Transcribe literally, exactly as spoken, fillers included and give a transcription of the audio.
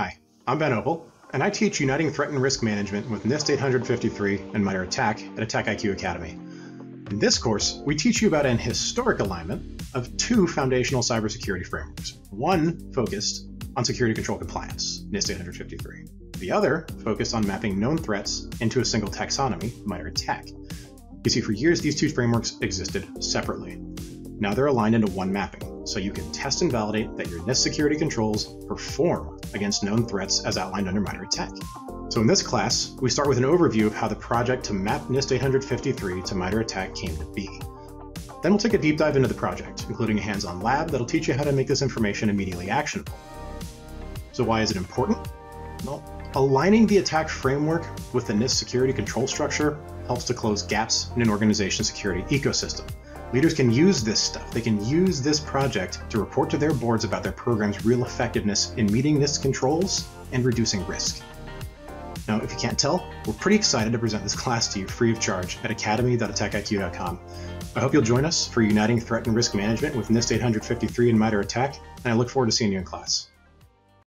Hi, I'm Ben Opel, and I teach Uniting Threat and Risk Management with NIST eight hundred fifty-three and MITRE ATT&CK at AttackIQ Academy. In this course, we teach you about an historic alignment of two foundational cybersecurity frameworks, one focused on security control compliance, NIST eight hundred fifty-three, the other focused on mapping known threats into a single taxonomy, MITRE ATT&CK. You see, for years, these two frameworks existed separately. Now they're aligned into one mapping, so you can test and validate that your NIST security controls perform against known threats as outlined under MITRE ATT&CK. So in this class, we start with an overview of how the project to map NIST eight hundred fifty-three to MITRE ATT&CK came to be. Then we'll take a deep dive into the project, including a hands-on lab that'll teach you how to make this information immediately actionable. So why is it important? Well, aligning the attack framework with the NIST security control structure helps to close gaps in an organization's security ecosystem. Leaders can use this stuff. They can use this project to report to their boards about their program's real effectiveness in meeting NIST controls and reducing risk. Now, if you can't tell, we're pretty excited to present this class to you free of charge at academy dot attack I Q dot com. I hope you'll join us for Uniting Threat and Risk Management with NIST eight hundred fifty-three and MITRE ATT&CK, and I look forward to seeing you in class.